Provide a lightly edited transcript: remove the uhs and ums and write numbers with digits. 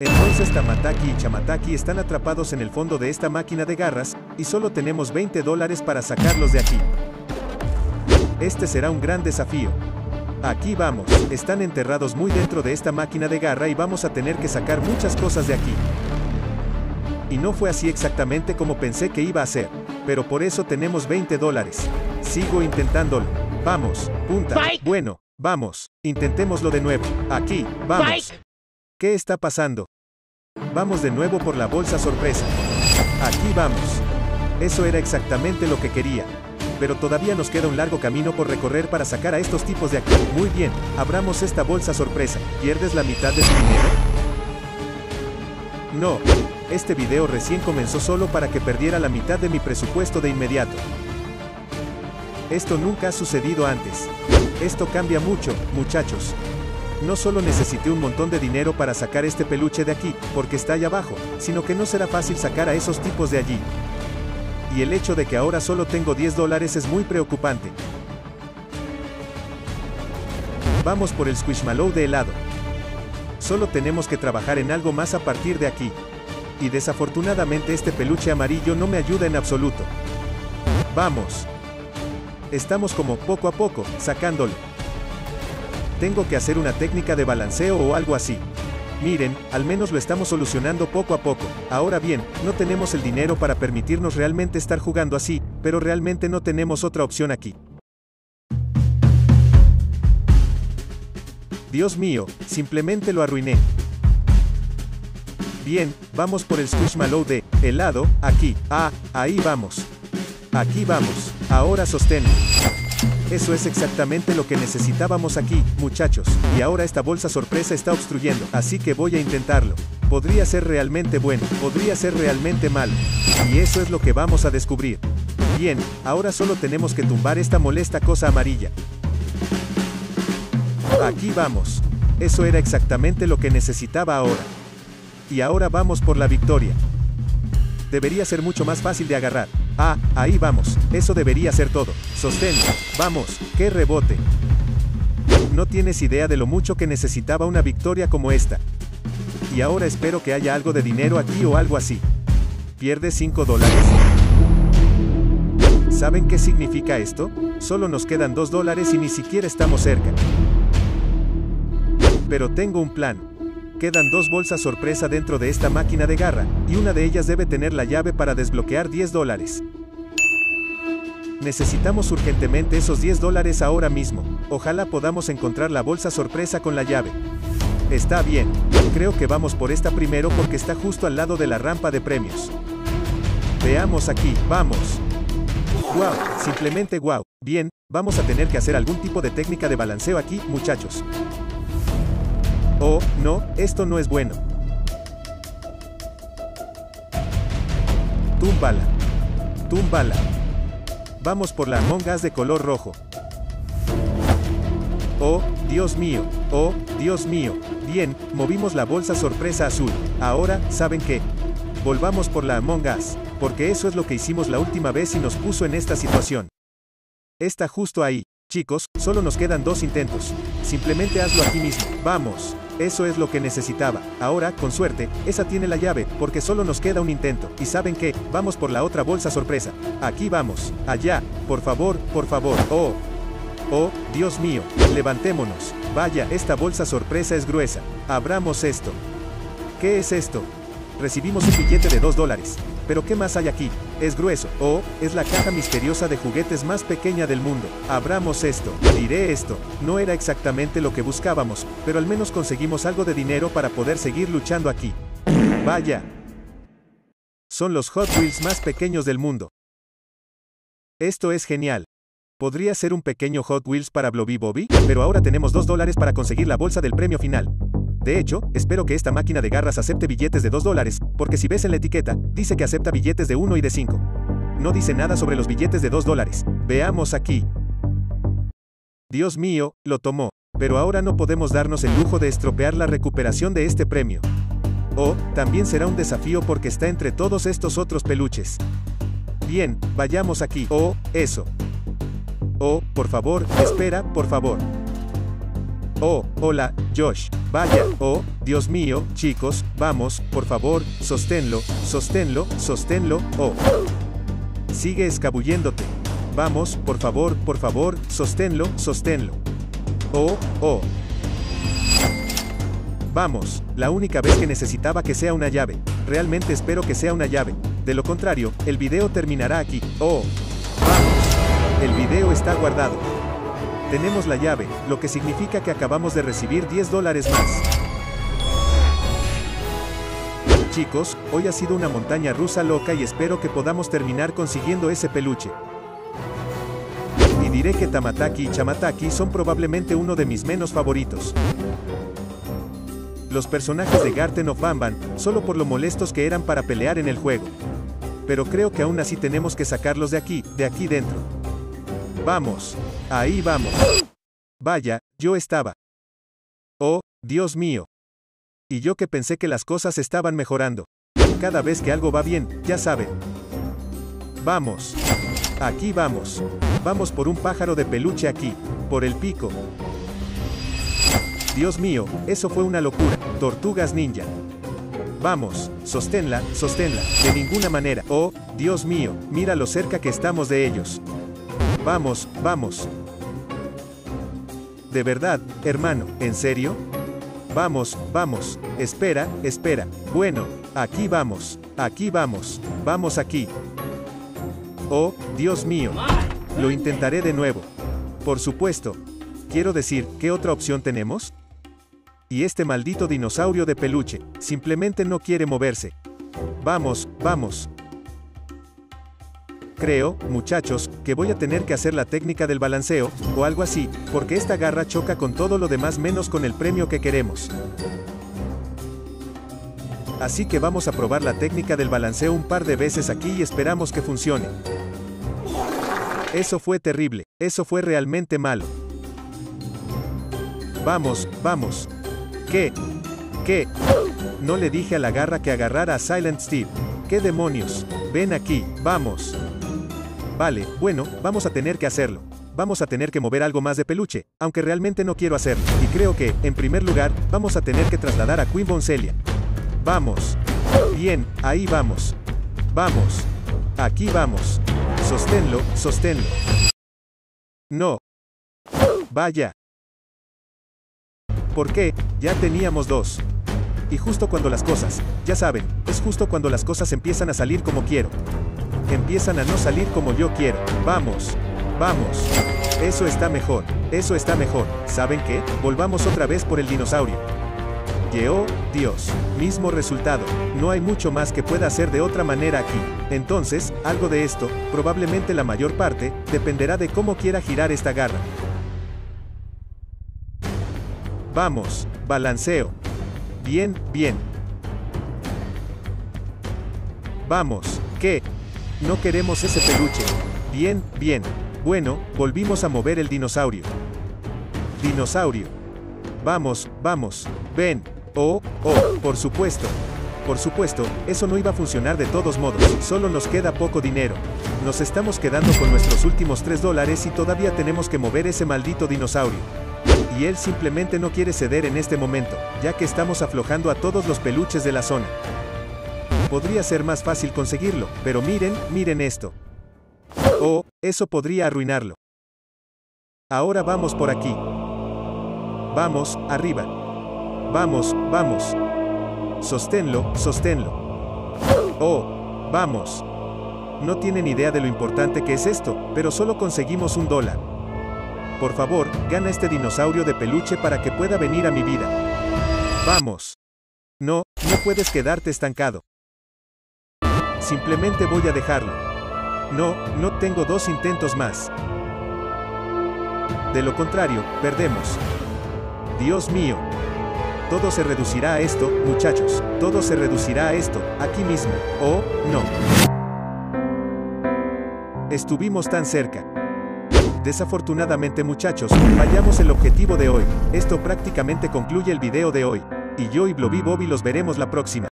Entonces Tamataki y Chamataki están atrapados en el fondo de esta máquina de garras, y solo tenemos $20 para sacarlos de aquí. Este será un gran desafío. Aquí vamos, están enterrados muy dentro de esta máquina de garra y vamos a tener que sacar muchas cosas de aquí. Y no fue así exactamente como pensé que iba a ser, pero por eso tenemos $20. Sigo intentándolo. Vamos, punta. Bueno, vamos, intentémoslo de nuevo. Aquí, vamos. ¿Qué está pasando? Vamos de nuevo por la bolsa sorpresa. Aquí vamos. Eso era exactamente lo que quería. Pero todavía nos queda un largo camino por recorrer para sacar a estos tipos de aquí. Muy bien, abramos esta bolsa sorpresa. ¿Pierdes la mitad de tu dinero? No, este video recién comenzó solo para que perdiera la mitad de mi presupuesto de inmediato. Esto nunca ha sucedido antes. Esto cambia mucho, muchachos. No solo necesité un montón de dinero para sacar este peluche de aquí, porque está allá abajo, sino que no será fácil sacar a esos tipos de allí. Y el hecho de que ahora solo tengo $10 es muy preocupante. Vamos por el squishmallow de helado. Solo tenemos que trabajar en algo más a partir de aquí. Y desafortunadamente este peluche amarillo no me ayuda en absoluto. Vamos. Estamos como poco a poco, sacándolo. Tengo que hacer una técnica de balanceo o algo así. Miren, al menos lo estamos solucionando poco a poco. Ahora bien, no tenemos el dinero para permitirnos realmente estar jugando así, pero realmente no tenemos otra opción aquí. Dios mío, simplemente lo arruiné. Bien, vamos por el squishmallow de helado, aquí. Ah, ahí vamos. Aquí vamos. Ahora sostén. Eso es exactamente lo que necesitábamos aquí, muchachos. Y ahora esta bolsa sorpresa está obstruyendo, así que voy a intentarlo. Podría ser realmente bueno, podría ser realmente malo. Y eso es lo que vamos a descubrir. Bien, ahora solo tenemos que tumbar esta molesta cosa amarilla. Aquí vamos. Eso era exactamente lo que necesitaba ahora. Y ahora vamos por la victoria. Debería ser mucho más fácil de agarrar. Ah, ahí vamos, eso debería ser todo. Sostén, vamos, qué rebote. No tienes idea de lo mucho que necesitaba una victoria como esta. Y ahora espero que haya algo de dinero aquí o algo así. ¿Pierdes $5? ¿Saben qué significa esto? Solo nos quedan $2 y ni siquiera estamos cerca. Pero tengo un plan. Quedan 2 bolsas sorpresa dentro de esta máquina de garra, y una de ellas debe tener la llave para desbloquear $10. Necesitamos urgentemente esos $10 ahora mismo. Ojalá podamos encontrar la bolsa sorpresa con la llave. Está bien, creo que vamos por esta primero porque está justo al lado de la rampa de premios. Veamos aquí, vamos. Wow, simplemente wow. Bien, vamos a tener que hacer algún tipo de técnica de balanceo aquí, muchachos. Oh, no, esto no es bueno. Túmbala. Túmbala. Vamos por la Among Us de color rojo. Oh, Dios mío. Oh, Dios mío. Bien, movimos la bolsa sorpresa azul. Ahora, ¿saben qué? Volvamos por la Among Us, porque eso es lo que hicimos la última vez y nos puso en esta situación. Está justo ahí. Chicos, solo nos quedan 2 intentos. Simplemente hazlo aquí mismo. Vamos. Eso es lo que necesitaba. Ahora, con suerte, esa tiene la llave, porque solo nos queda un intento. ¿Y saben qué? Vamos por la otra bolsa sorpresa. Aquí vamos. Allá. Por favor, por favor. Oh. Oh, Dios mío. Levantémonos. Vaya, esta bolsa sorpresa es gruesa. Abramos esto. ¿Qué es esto? Recibimos un billete de $2. ¿Pero qué más hay aquí? Es grueso. Oh, es la caja misteriosa de juguetes más pequeña del mundo. Abramos esto. Diré esto. No era exactamente lo que buscábamos, pero al menos conseguimos algo de dinero para poder seguir luchando aquí. Vaya. Son los Hot Wheels más pequeños del mundo. Esto es genial. Podría ser un pequeño Hot Wheels para Blobby Bobby, pero ahora tenemos $2 para conseguir la bolsa del premio final. De hecho, espero que esta máquina de garras acepte billetes de $2, porque si ves en la etiqueta, dice que acepta billetes de 1 y de 5. No dice nada sobre los billetes de $2. Veamos aquí. Dios mío, lo tomó. Pero ahora no podemos darnos el lujo de estropear la recuperación de este premio. O, también será un desafío porque está entre todos estos otros peluches. Bien, vayamos aquí. Oh, eso. Oh, por favor, espera, por favor. Oh, hola, Josh. Vaya, oh, Dios mío, chicos, vamos, por favor, sosténlo, sosténlo, sosténlo, oh. Sigue escabulléndote. Vamos, por favor, sosténlo, sosténlo. Oh, oh. Vamos, la única vez que necesitaba que sea una llave. Realmente espero que sea una llave. De lo contrario, el video terminará aquí. Oh. Vamos. El video está guardado. Tenemos la llave, lo que significa que acabamos de recibir $10 más. Chicos, hoy ha sido una montaña rusa loca y espero que podamos terminar consiguiendo ese peluche. Y diré que Tamataki y Chamataki son probablemente uno de mis menos favoritos. Los personajes de Garten of Banban, solo por lo molestos que eran para pelear en el juego. Pero creo que aún así tenemos que sacarlos de aquí dentro. Vamos. Ahí vamos. Vaya, yo estaba. Oh, Dios mío. Y yo que pensé que las cosas estaban mejorando. Cada vez que algo va bien, ya saben. Vamos. Aquí vamos. Vamos por un pájaro de peluche aquí. Por el pico. Dios mío, eso fue una locura. Tortugas ninja. Vamos, sosténla, sosténla. De ninguna manera. Oh, Dios mío, mira lo cerca que estamos de ellos. Vamos, vamos. De verdad, hermano, ¿en serio? Vamos, vamos. Espera, espera. Bueno, aquí vamos. Aquí vamos. Vamos aquí. Oh, Dios mío. Lo intentaré de nuevo. Por supuesto. Quiero decir, ¿qué otra opción tenemos? Y este maldito dinosaurio de peluche, simplemente no quiere moverse. Vamos, vamos. Creo, muchachos, que voy a tener que hacer la técnica del balanceo, o algo así, porque esta garra choca con todo lo demás menos con el premio que queremos. Así que vamos a probar la técnica del balanceo un par de veces aquí y esperamos que funcione. Eso fue terrible, eso fue realmente malo. Vamos, vamos. ¿Qué? ¿Qué? No le dije a la garra que agarrara a Silent Steve. ¿Qué demonios? Ven aquí, vamos. Vale, bueno, vamos a tener que hacerlo. Vamos a tener que mover algo más de peluche, aunque realmente no quiero hacerlo. Y creo que, en primer lugar, vamos a tener que trasladar a Queen Boncelia. Vamos. Bien, ahí vamos. Vamos. Aquí vamos. Sosténlo, sosténlo. No. Vaya. ¿Por qué? Ya teníamos dos. Y justo cuando las cosas, ya saben, es justo cuando las cosas empiezan a salir como quiero. Empiezan a no salir como yo quiero. Vamos, vamos. Eso está mejor, eso está mejor. ¿Saben qué? Volvamos otra vez por el dinosaurio. Llegó, Dios. Mismo resultado. No hay mucho más que pueda hacer de otra manera aquí. Entonces, algo de esto, probablemente la mayor parte, dependerá de cómo quiera girar esta garra. Vamos, balanceo. Bien, bien. Vamos, ¿qué? No queremos ese peluche. Bien, bien. Bueno, volvimos a mover el dinosaurio. Dinosaurio. Vamos, vamos. Ven. Oh, oh, por supuesto. Por supuesto, eso no iba a funcionar de todos modos. Solo nos queda poco dinero. Nos estamos quedando con nuestros últimos $3 y todavía tenemos que mover ese maldito dinosaurio. Y él simplemente no quiere ceder en este momento, ya que estamos aflojando a todos los peluches de la zona. Podría ser más fácil conseguirlo, pero miren, miren esto. Oh, eso podría arruinarlo. Ahora vamos por aquí. Vamos, arriba. Vamos, vamos. Sosténlo, sosténlo. Oh, vamos. No tienen idea de lo importante que es esto, pero solo conseguimos $1. Por favor, gana este dinosaurio de peluche para que pueda venir a mi vida. Vamos. No, no puedes quedarte estancado. Simplemente voy a dejarlo. No, no tengo dos intentos más. De lo contrario, perdemos. Dios mío. Todo se reducirá a esto, muchachos. Todo se reducirá a esto, aquí mismo. Oh, no. Estuvimos tan cerca. Desafortunadamente, muchachos, fallamos el objetivo de hoy. Esto prácticamente concluye el video de hoy. Y yo y Blobby Bobby los veremos la próxima.